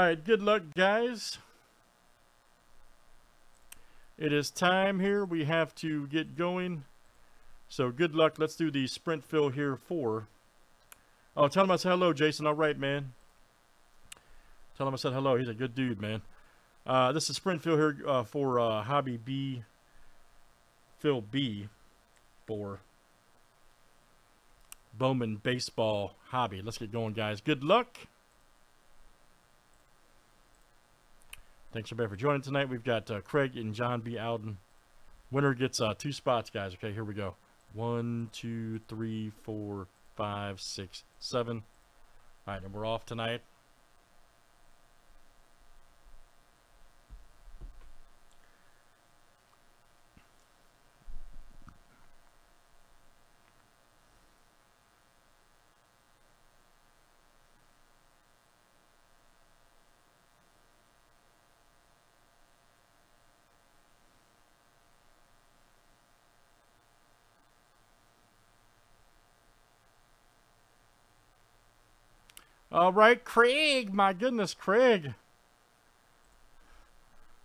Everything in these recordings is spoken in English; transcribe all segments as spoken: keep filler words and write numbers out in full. Alright, good luck, guys. It is time here. We have to get going. So good luck. Let's do the sprint fill here for. Oh, tell him I said hello, Jason. All right, man. Tell him I said hello. He's a good dude, man. Uh, this is sprint fill here uh, for uh, Hobby B. Phil B. For Bowman Baseball Hobby. Let's get going, guys. Good luck. Thanks, everybody, for joining tonight. We've got uh, Craig and John B. Alden. Winner gets uh, two spots, guys. Okay, here we go. One, two, three, four, five, six, seven. All right, and we're off tonight. All right, Craig. My goodness, Craig.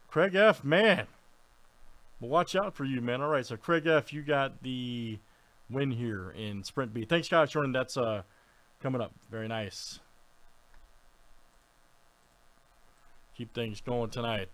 Craig F, man. Well, watch out for you, man. All right, so Craig F, you got the win here in Sprint B. Thanks, guys, Jordan. That's uh, coming up. Very nice. Keep things going tonight.